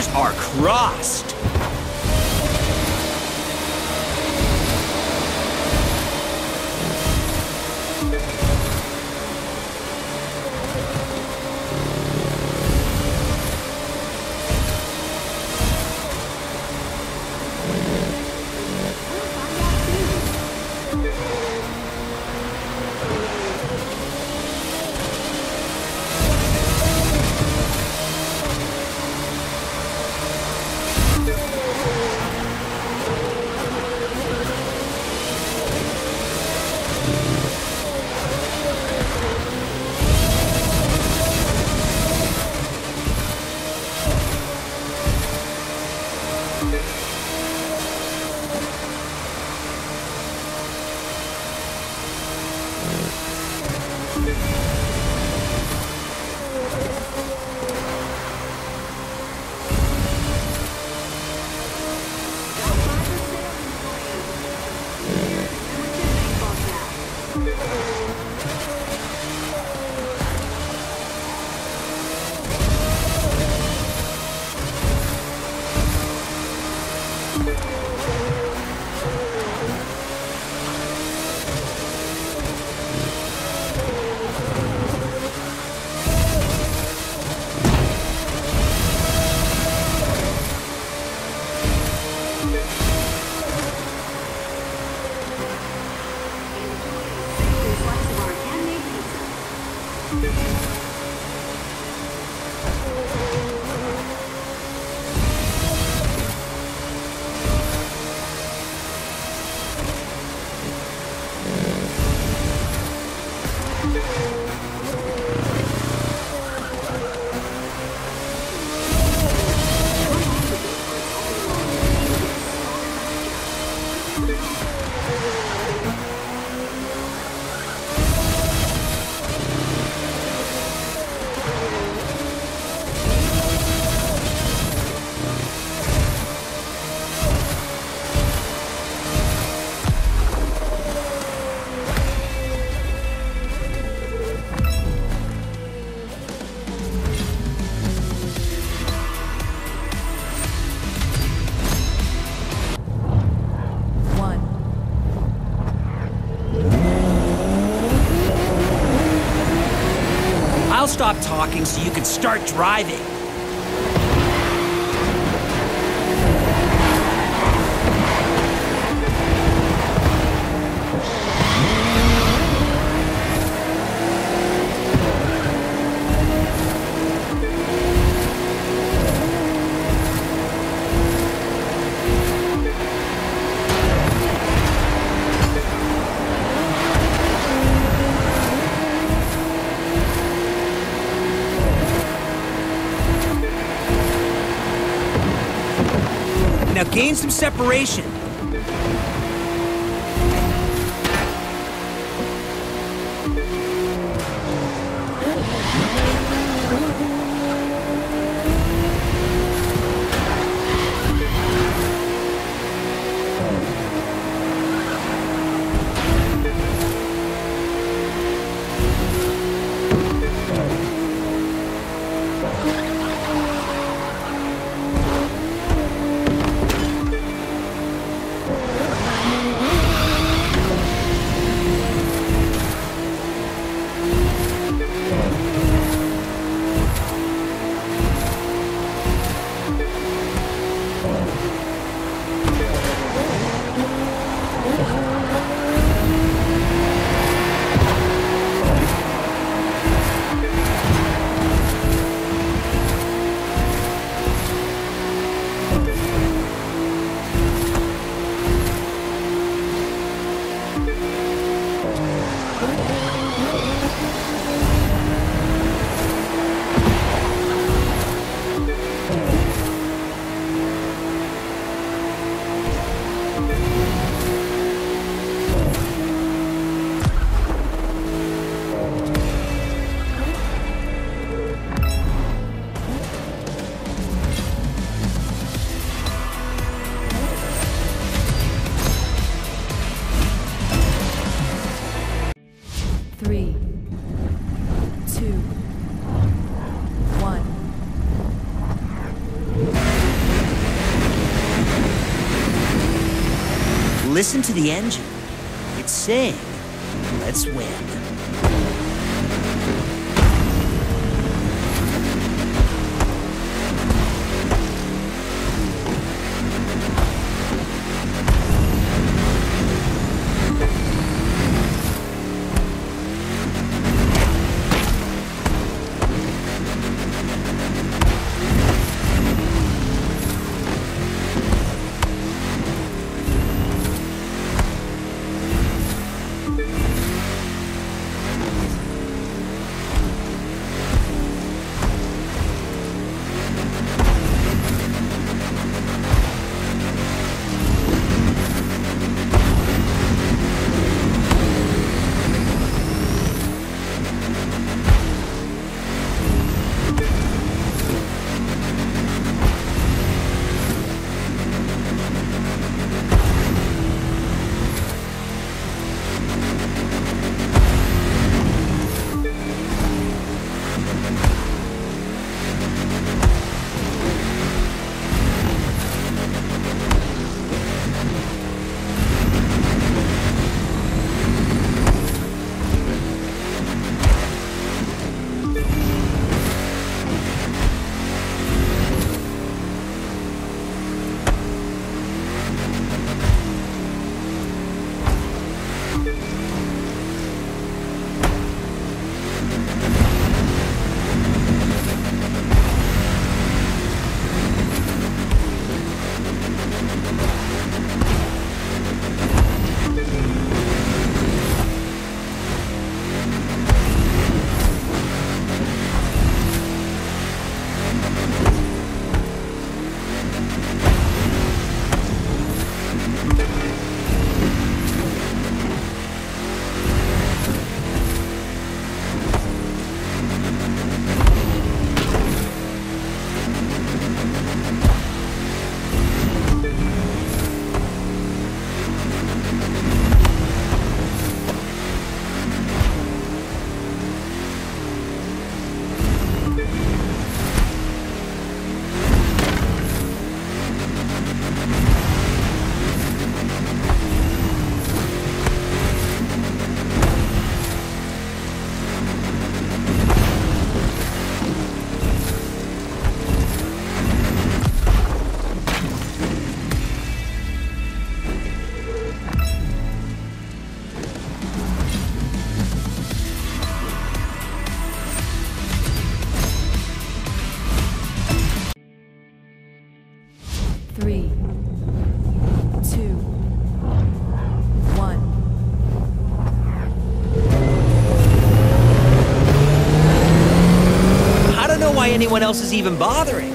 fingers are crossed. I'll stop talking so you can start driving. Now gain some separation. Three, two, one. Listen to the engine. It's saying, let's win. Anyone else is even bothering.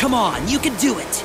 Come on, you can do it!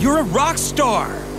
You're a rock star!